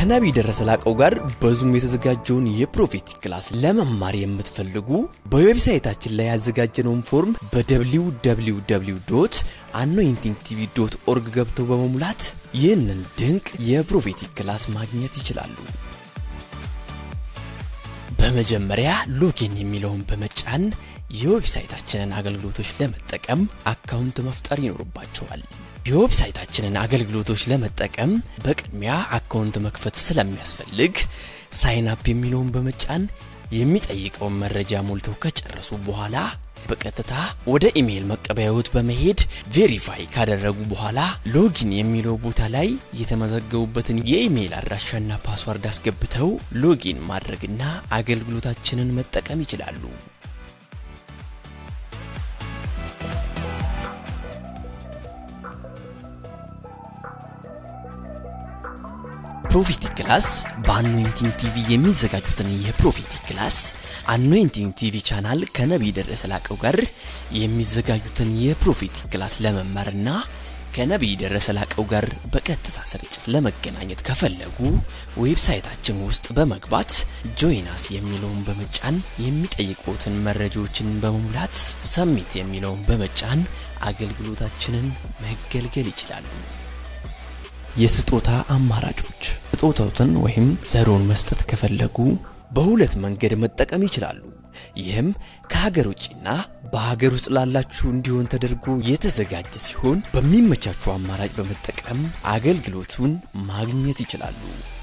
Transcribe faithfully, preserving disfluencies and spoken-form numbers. كنا بيدرس لك أوجر بزوم يتزجاج جوني بروفيت كلاس لما مريم متفلقو بويب سايتات اللي يزجاج جنوم فورم ب www dot anointing t v dot org جبتوا بمملات ين الدنك يا بروفيت كلاس ماجنيتي جلالو بمجمريا لوكين يميلهم بمجان يوب سايتاتنا عقل جلوتوش لما تكم أكاونت مفترين رباجوال يوب سايتاتنا عقل جلوتوش لما تكم بقميع أكاونت مكفت سلام يسفلق ساين أب يميلهم بمجان يميت أيك أم الرجاء ملتوكة الرسول بوهلا بكتتها ودا إيميل مكبيوت بمهيد فيريفاي كادر رجو بوهلا لوجين يميلو بوتالاي يتمزجوا بتن إيميل الرشنا باسورد أسكبته لوجين مرقنا عقل جلوتاتنا متكامي جلالو Prophetic Class بأنوينتين تي في يميزك جوتنيه Prophetic Class أنوينتين تي في channel كنا بيدرس لك أوجر يميزك جوتنيه Prophetic Class لما مرنا كنا بيدرس لك أوجر بكت تسعسرجت لما كنا يتكفل لجو ويب سايت عجموست بمقبض join us يميلون بمجان يميت أيك بوتن مرجوتشن بمولات سميت يميلون بمجان عقل جلوتاتشن مهجل جليجلالو يستوتا አማራጮች ስጦታውን ወይም ዘሩን መስጠት ከፈለጉ በሁለት መንገድ መጠቀም ይችላሉ ይህም ከሀገር ውጭና በሀገር ውስጥ ላላችሁ እንዲሆን ተደርጎ የተዘጋጀ ሲሆን በሚመቻችሁ አማራጭ በመጠቀም አገልግሎቱን ማግኘት ይችላሉ